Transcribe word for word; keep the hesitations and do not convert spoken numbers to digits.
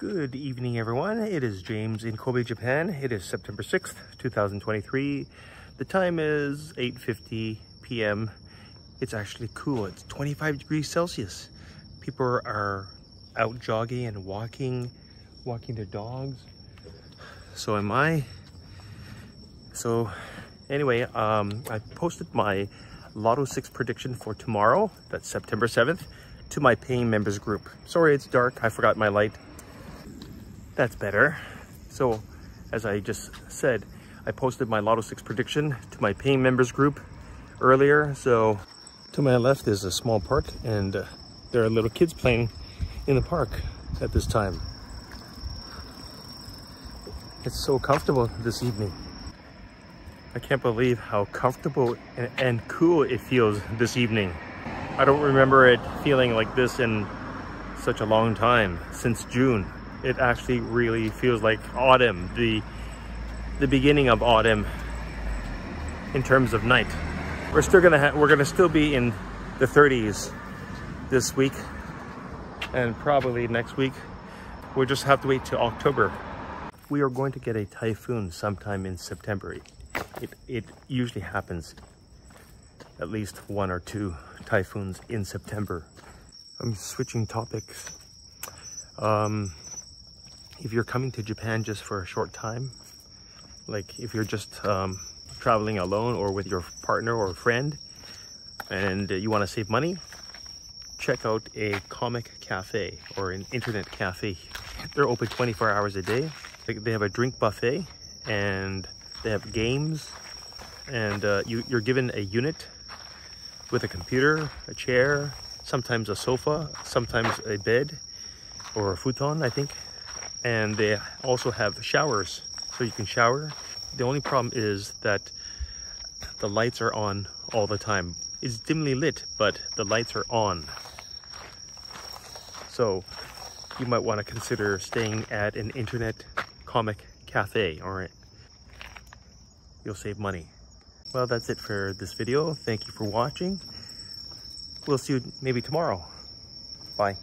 Good evening, everyone. It is James in Kobe, Japan. It is September sixth, two thousand twenty-three. The time is eight fifty p m It's actually cool. It's twenty-five degrees Celsius. People are out jogging and walking, walking their dogs. So am I. So anyway, um, I posted my Lotto six prediction for tomorrow, that's September seventh, to my paying members group. Sorry, it's dark. I forgot my light. That's better. So as I just said, I posted my Lotto six prediction to my paying members group earlier. So to my left is a small park, and uh, there are little kids playing in the park at this time. It's so comfortable this evening. I can't believe how comfortable and, and cool it feels this evening. I don't remember it feeling like this in such a long time, since June. It actually really feels like autumn, the the beginning of autumn in terms of night. We're still gonna ha we're gonna still be in the thirties this week, and probably next week. We'll just have to wait till October. We are going to get a typhoon sometime in September. It it usually happens, at least one or two typhoons in September. I'm switching topics. Um. If you're coming to Japan just for a short time, like if you're just um, traveling alone or with your partner or friend and you want to save money, check out a comic cafe or an internet cafe. They're open twenty-four hours a day. They have a drink buffet and they have games, and uh, you, you're given a unit with a computer, a chair, sometimes a sofa, sometimes a bed or a futon, I think. And they also have showers, so you can shower. The only problem is that the lights are on all the time. It's dimly lit, but the lights are on. So you might want to consider staying at an internet comic cafe, all right? You'll save money. Well, that's it for this video. Thank you for watching. We'll see you maybe tomorrow. Bye.